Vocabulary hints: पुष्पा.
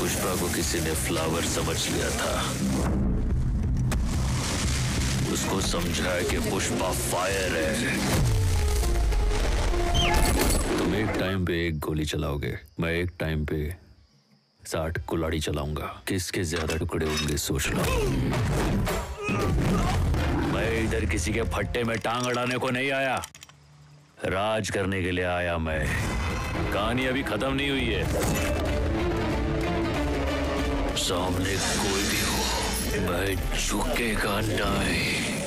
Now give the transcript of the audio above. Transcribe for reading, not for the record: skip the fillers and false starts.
पुष्पा को किसी ने फ्लावर समझ लिया था। उसको समझाया कि पुष्पा फायर है। तुम एक टाइम पे एक गोली चलाओगे, मैं एक टाइम पे 60 कुल्हाड़ी चलाऊंगा। किसके ज्यादा टुकड़े होंगे सोच लो। मैं इधर किसी के फट्टे में टांग अड़ाने को नहीं आया, राज करने के लिए आया मैं। कहानी अभी खत्म नहीं हुई है। सामने कोई भी हो, मैं झुकेगा नहीं।